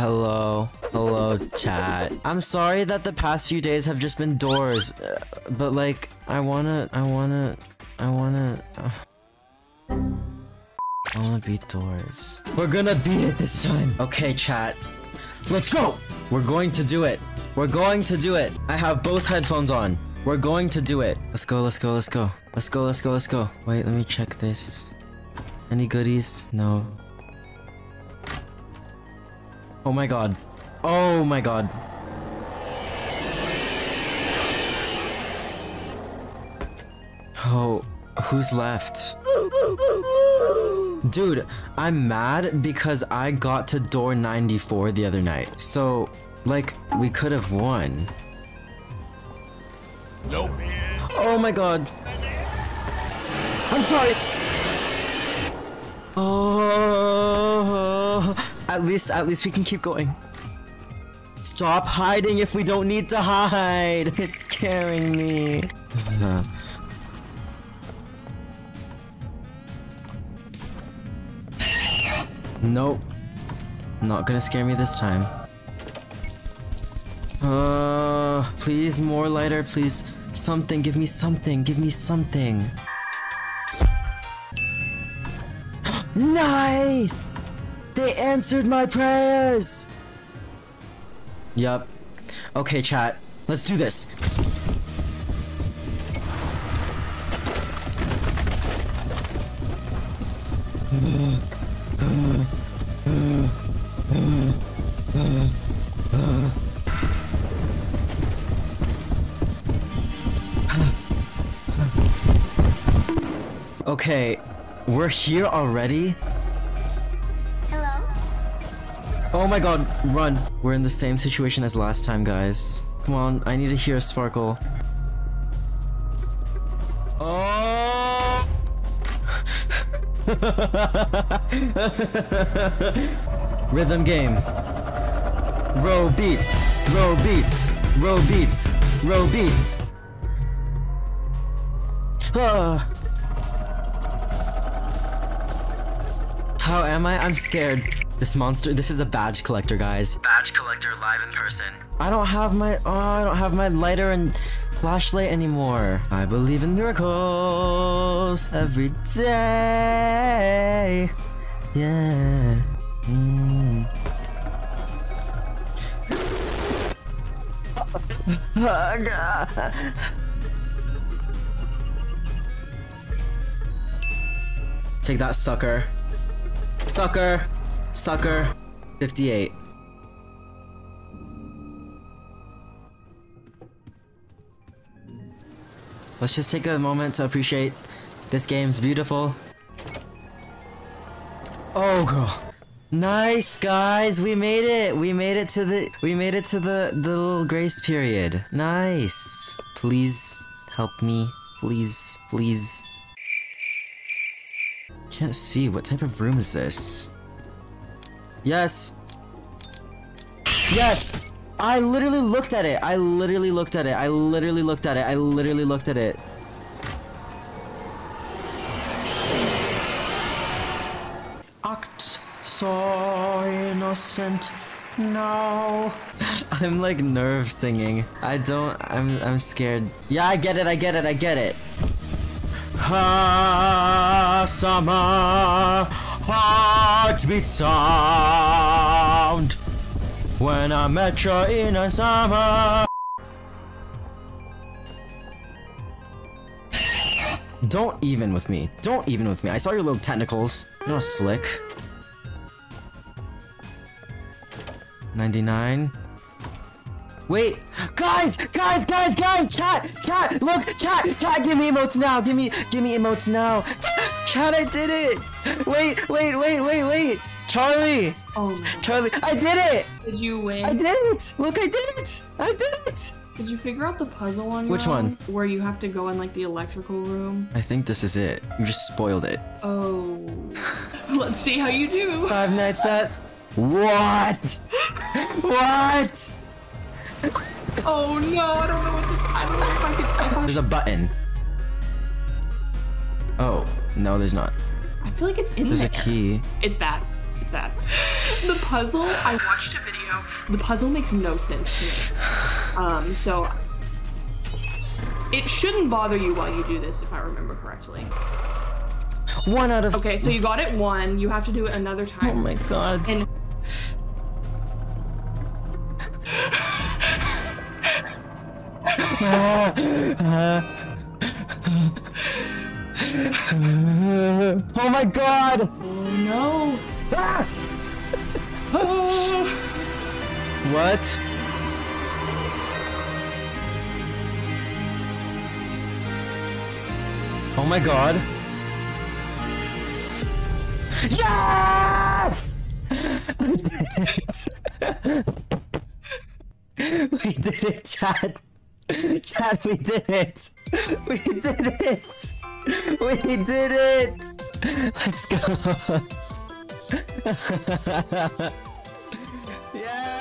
Hello, chat. I'm sorry that the past few days have just been doors, but like, I wanna beat doors. We're gonna beat it this time. Okay, chat. Let's go! We're going to do it. We're going to do it. I have both headphones on. We're going to do it. Let's go, let's go, let's go. Let's go, let's go, let's go. Wait, let me check this. Any goodies? No. Oh my god. Oh my god. Oh, who's left? Dude, I'm mad because I got to door 94 the other night. So, like, we could have won. Nope. Oh my god. I'm sorry. Oh, at least we can keep going. Stop hiding if we don't need to hide. It's scaring me. No. Nope. Not gonna scare me this time. Please, more lighter, please. Something, give me something, give me something. Nice! They answered my prayers! Yup. Okay, chat. Let's do this. Okay, we're here already? Hello? Oh my god, run! We're in the same situation as last time, guys. Come on, I need to hear a sparkle. Oh! Rhythm game. Robeats, Robeats, Robeats, Robeats. Ah. How am I? I'm scared. This monster, this is a badge collector, guys. Badge collector live in person. I don't have my lighter and flashlight anymore. I believe in miracles every day. Yeah. Take that, sucker. Sucker, sucker, 58. Let's just take a moment to appreciate this game's beautiful. Oh girl. Nice guys, we made it. We made it to the little grace period. Nice. Please help me. Please, please. Can't see. What type of room is this? Yes! Yes! I literally looked at it! I literally looked at it. Act so innocent now. I'm like nerve singing. I'm scared. Yeah, I get it. Ha summer heartbeat sound when I met you in a summer. Don't even with me. Don't even with me. I saw your little tentacles. You're not slick. 99. Wait, guys, chat, look, chat, give me emotes now. Chat, I did it. Wait. Charlie. Oh my God. Charlie, I did it. Did you win? I did it. Look, I did it. Did you figure out the puzzle on which one? Where you have to go in like the electrical room? I think this is it. You just spoiled it. Oh. Let's see how you do. Five nights at... What? What? Oh no, I don't know if I can. There's a button. Oh, no, there's not. I feel like it's in there. There's a key. It's that. It's sad. The puzzle, I watched a video. The puzzle makes no sense to me. So it shouldn't bother you while you do this, if I remember correctly. One out of— okay, so you got it one. You have to do it another time. Oh my god. And oh my god! Oh no! Ah! Oh. What? Oh my god! Yes! We did it! We did it, Chad! Chad, we did it! We did it! We did it! Let's go! Yeah!